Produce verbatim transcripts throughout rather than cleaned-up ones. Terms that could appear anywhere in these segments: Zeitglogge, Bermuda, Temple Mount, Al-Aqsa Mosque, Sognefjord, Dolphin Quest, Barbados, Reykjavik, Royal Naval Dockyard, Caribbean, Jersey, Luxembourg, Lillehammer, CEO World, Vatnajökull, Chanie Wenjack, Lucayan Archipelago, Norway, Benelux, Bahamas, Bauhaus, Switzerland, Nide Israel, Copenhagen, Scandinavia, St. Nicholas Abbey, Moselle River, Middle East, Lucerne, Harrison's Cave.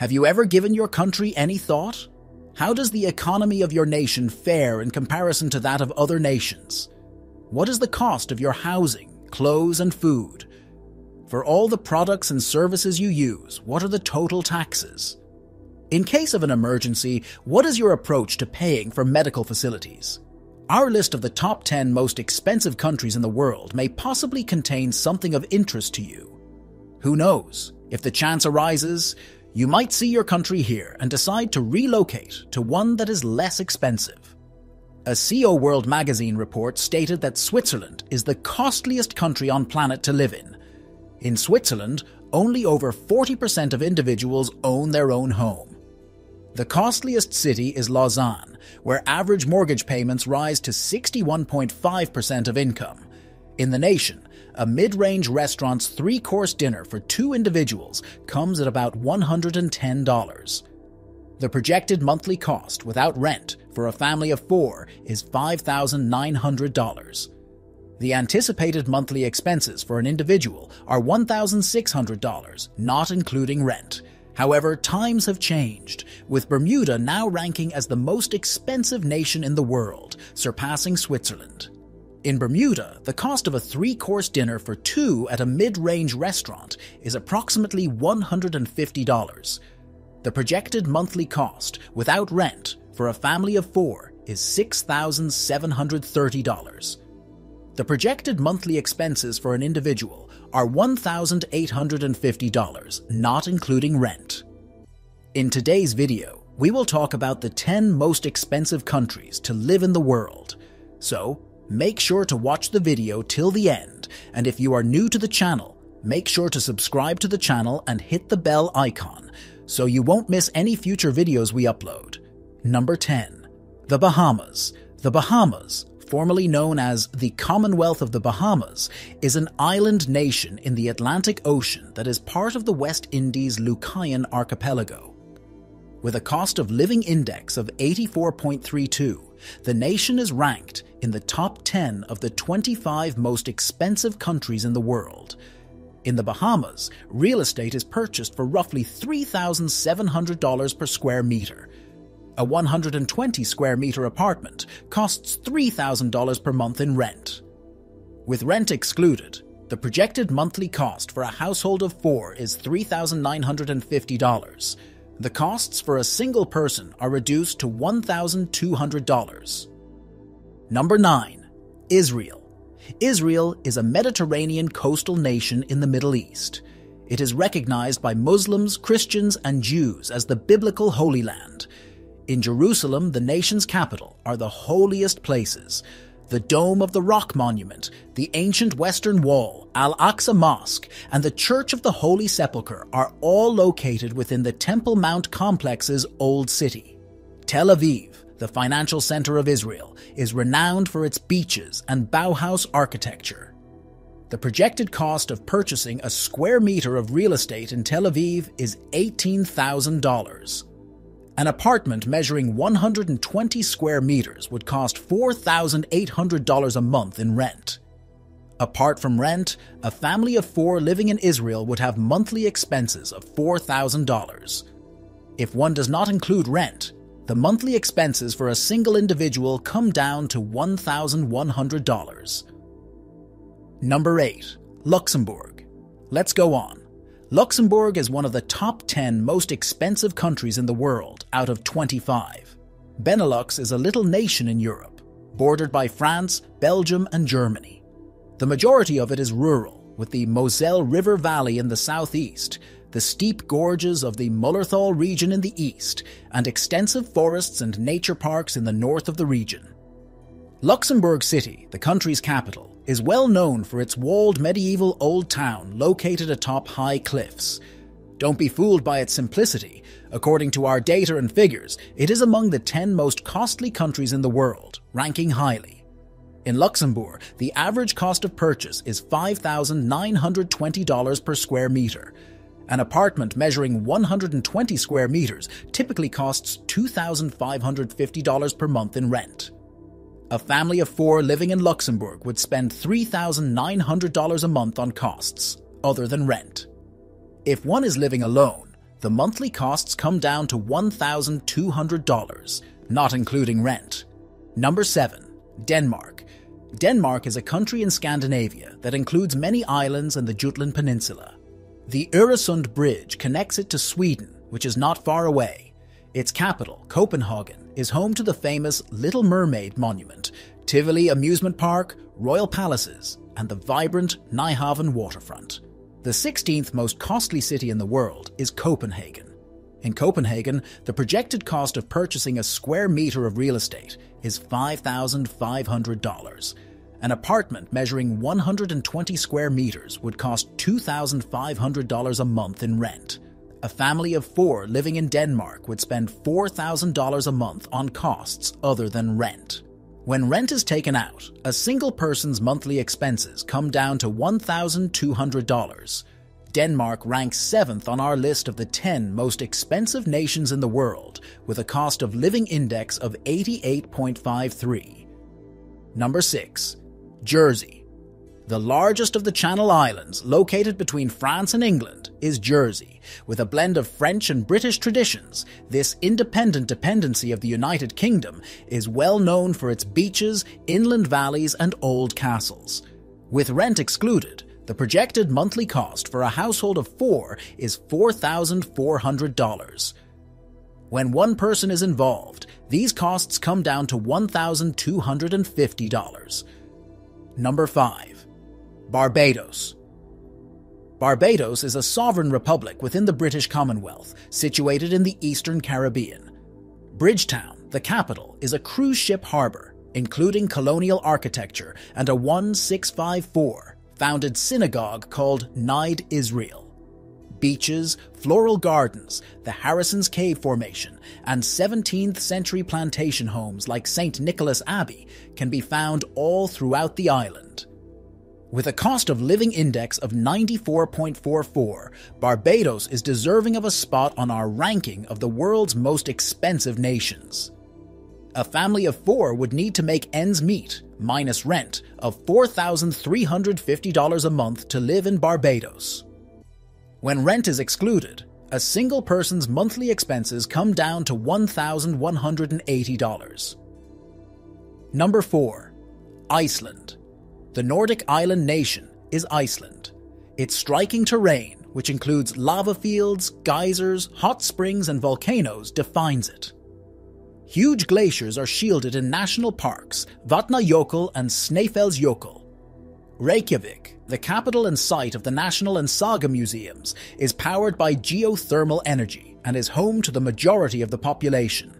Have you ever given your country any thought? How does the economy of your nation fare in comparison to that of other nations? What is the cost of your housing, clothes, and food? For all the products and services you use, what are the total taxes? In case of an emergency, what is your approach to paying for medical facilities? Our list of the top ten most expensive countries in the world may possibly contain something of interest to you. Who knows? If the chance arises, you might see your country here and decide to relocate to one that is less expensive. A C E O World magazine report stated that Switzerland is the costliest country on planet to live in. In Switzerland, only over forty percent of individuals own their own home. The costliest city is Lausanne, where average mortgage payments rise to sixty-one point five percent of income. In the nation, a mid-range restaurant's three-course dinner for two individuals comes at about one hundred ten dollars. The projected monthly cost without rent for a family of four is five thousand nine hundred dollars. The anticipated monthly expenses for an individual are one thousand six hundred dollars, not including rent. However, times have changed, with Bermuda now ranking as the most expensive nation in the world, surpassing Switzerland. In Bermuda, the cost of a three-course dinner for two at a mid-range restaurant is approximately one hundred fifty dollars. The projected monthly cost, without rent, for a family of four is six thousand seven hundred thirty dollars. The projected monthly expenses for an individual are one thousand eight hundred fifty dollars, not including rent. In today's video, we will talk about the ten most expensive countries to live in the world. So, make sure to watch the video till the end, and if you are new to the channel, make sure to subscribe to the channel and hit the bell icon, so you won't miss any future videos we upload. Number ten. The Bahamas. The Bahamas, formerly known as the Commonwealth of the Bahamas, is an island nation in the Atlantic Ocean that is part of the West Indies' Lucayan Archipelago. With a cost of living index of eighty-four point three two, the nation is ranked in the top ten of the twenty-five most expensive countries in the world. In the Bahamas, real estate is purchased for roughly three thousand seven hundred dollars per square meter. A one hundred twenty square meter apartment costs three thousand dollars per month in rent. With rent excluded, the projected monthly cost for a household of four is three thousand nine hundred fifty dollars. The costs for a single person are reduced to one thousand two hundred dollars. Number nine. Israel. Israel is a Mediterranean coastal nation in the Middle East. It is recognized by Muslims, Christians, and Jews as the biblical Holy Land. In Jerusalem, the nation's capital, are the holiest places. The Dome of the Rock Monument, the ancient Western Wall, Al-Aqsa Mosque, and the Church of the Holy Sepulchre are all located within the Temple Mount complex's Old City. Tel Aviv, the financial center of Israel, is renowned for its beaches and Bauhaus architecture. The projected cost of purchasing a square meter of real estate in Tel Aviv is eighteen thousand dollars. An apartment measuring one hundred twenty square meters would cost four thousand eight hundred dollars a month in rent. Apart from rent, a family of four living in Israel would have monthly expenses of four thousand dollars. If one does not include rent, the monthly expenses for a single individual come down to one thousand one hundred dollars. Number eight. Luxembourg. Let's go on. Luxembourg is one of the top ten most expensive countries in the world, out of twenty-five. Benelux is a little nation in Europe, bordered by France, Belgium, and Germany. The majority of it is rural, with the Moselle River Valley in the southeast, the steep gorges of the Mullerthal region in the east, and extensive forests and nature parks in the north of the region. Luxembourg City, the country's capital, is well known for its walled medieval old town located atop high cliffs. Don't be fooled by its simplicity. According to our data and figures, it is among the ten most costly countries in the world, ranking highly. In Luxembourg, the average cost of purchase is five thousand nine hundred twenty dollars per square meter. An apartment measuring one hundred twenty square meters typically costs two thousand five hundred fifty dollars per month in rent. A family of four living in Luxembourg would spend three thousand nine hundred dollars a month on costs, other than rent. If one is living alone, the monthly costs come down to one thousand two hundred dollars, not including rent. Number seven. Denmark. Denmark is a country in Scandinavia that includes many islands and the Jutland Peninsula. The Øresund Bridge connects it to Sweden, which is not far away. Its capital, Copenhagen, is home to the famous Little Mermaid Monument, Tivoli Amusement Park, royal palaces, and the vibrant Nyhavn waterfront. The sixteenth most costly city in the world is Copenhagen. In Copenhagen, the projected cost of purchasing a square meter of real estate is five thousand five hundred dollars. An apartment measuring one hundred twenty square meters would cost two thousand five hundred dollars a month in rent. A family of four living in Denmark would spend four thousand dollars a month on costs other than rent. When rent is taken out, a single person's monthly expenses come down to one thousand two hundred dollars. Denmark ranks seventh on our list of the ten most expensive nations in the world, with a cost of living index of eighty-eight point five three. Number six. Jersey. The largest of the Channel Islands, located between France and England, is Jersey. With a blend of French and British traditions, this independent dependency of the United Kingdom is well known for its beaches, inland valleys, and old castles. With rent excluded, the projected monthly cost for a household of four is four thousand four hundred dollars. When one person is involved, these costs come down to one thousand two hundred fifty dollars. Number five. Barbados. Barbados is a sovereign republic within the British Commonwealth, situated in the Eastern Caribbean. Bridgetown, the capital, is a cruise ship harbour, including colonial architecture and a one six five four founded synagogue called Nide Israel. Beaches, floral gardens, the Harrison's Cave formation, and seventeenth century plantation homes like Saint Nicholas Abbey can be found all throughout the island. With a cost of living index of ninety-four point four four, Barbados is deserving of a spot on our ranking of the world's most expensive nations. A family of four would need to make ends meet, minus rent, of four thousand three hundred fifty dollars a month to live in Barbados. When rent is excluded, a single person's monthly expenses come down to one thousand one hundred eighty dollars. Number four. Iceland. The Nordic island nation is Iceland. Its striking terrain, which includes lava fields, geysers, hot springs, and volcanoes, defines it. Huge glaciers are shielded in national parks, Vatnajökull and Snæfellsjökull. Reykjavik, the capital and site of the National and Saga Museums, is powered by geothermal energy and is home to the majority of the population.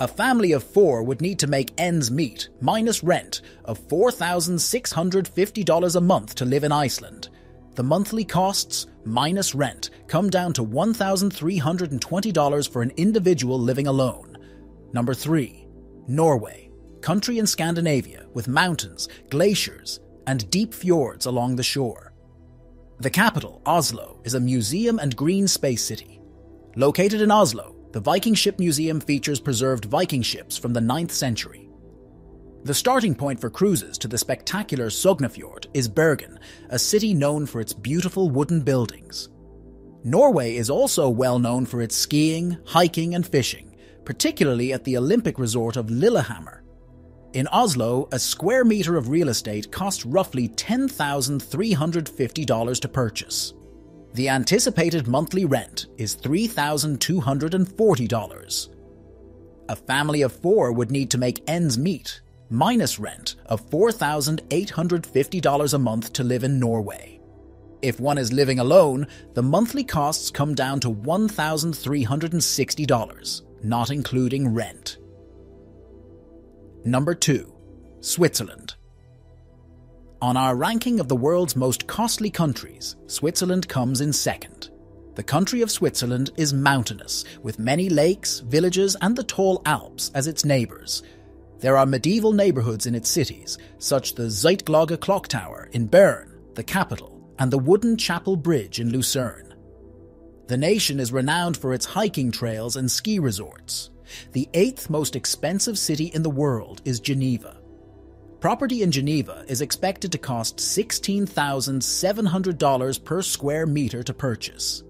A family of four would need to make ends meet, minus rent, of four thousand six hundred fifty dollars a month to live in Iceland. The monthly costs, minus rent, come down to one thousand three hundred twenty dollars for an individual living alone. Number three. Norway. Country in Scandinavia with mountains, glaciers, and deep fjords along the shore. The capital, Oslo, is a museum and green space city. Located in Oslo, the Viking Ship Museum features preserved Viking ships from the ninth century. The starting point for cruises to the spectacular Sognefjord is Bergen, a city known for its beautiful wooden buildings. Norway is also well known for its skiing, hiking, and fishing, particularly at the Olympic resort of Lillehammer. In Oslo, a square meter of real estate costs roughly ten thousand three hundred fifty dollars to purchase. The anticipated monthly rent is three thousand two hundred forty dollars. A family of four would need to make ends meet, minus rent of four thousand eight hundred fifty dollars a month to live in Norway. If one is living alone, the monthly costs come down to one thousand three hundred sixty dollars, not including rent. Number two. Switzerland. On our ranking of the world's most costly countries, Switzerland comes in second. The country of Switzerland is mountainous, with many lakes, villages, and the tall Alps as its neighbours. There are medieval neighbourhoods in its cities, such the Zeitglogge Clock Tower in Bern, the capital, and the wooden Chapel Bridge in Lucerne. The nation is renowned for its hiking trails and ski resorts. The eighth most expensive city in the world is Geneva. Property in Geneva is expected to cost sixteen thousand seven hundred dollars per square meter to purchase.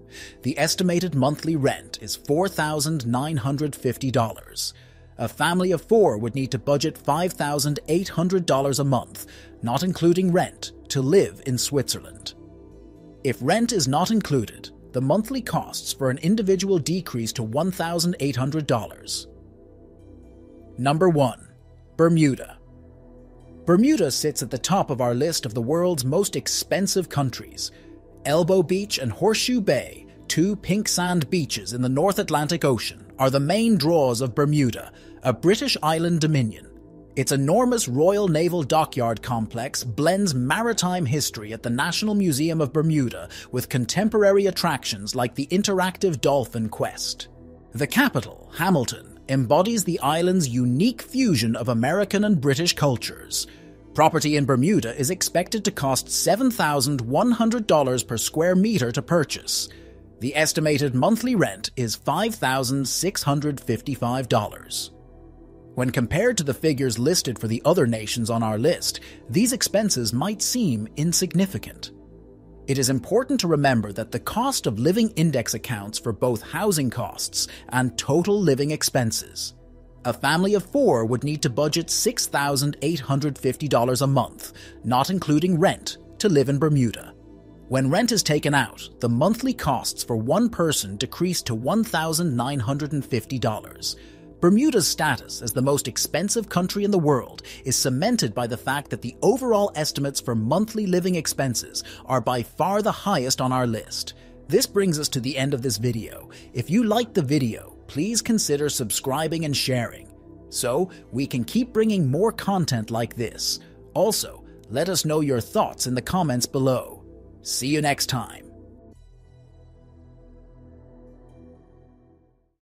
The estimated monthly rent is four thousand nine hundred fifty dollars. A family of four would need to budget five thousand eight hundred dollars a month, not including rent, to live in Switzerland. If rent is not included, the monthly costs for an individual decrease to one thousand eight hundred dollars. Number one. Bermuda. Bermuda sits at the top of our list of the world's most expensive countries. Elbow Beach and Horseshoe Bay, two pink sand beaches in the North Atlantic Ocean, are the main draws of Bermuda, a British island dominion. Its enormous Royal Naval Dockyard complex blends maritime history at the National Museum of Bermuda with contemporary attractions like the interactive Dolphin Quest. The capital, Hamilton, embodies the island's unique fusion of American and British cultures. Property in Bermuda is expected to cost seven thousand one hundred dollars per square meter to purchase. The estimated monthly rent is five thousand six hundred fifty-five dollars. When compared to the figures listed for the other nations on our list, these expenses might seem insignificant. It is important to remember that the cost of living index accounts for both housing costs and total living expenses. A family of four would need to budget six thousand eight hundred fifty dollars a month, not including rent, to live in Bermuda. When rent is taken out, the monthly costs for one person decrease to one thousand nine hundred fifty dollars. Bermuda's status as the most expensive country in the world is cemented by the fact that the overall estimates for monthly living expenses are by far the highest on our list. This brings us to the end of this video. If you liked the video, please consider subscribing and sharing, so we can keep bringing more content like this. Also, let us know your thoughts in the comments below. See you next time.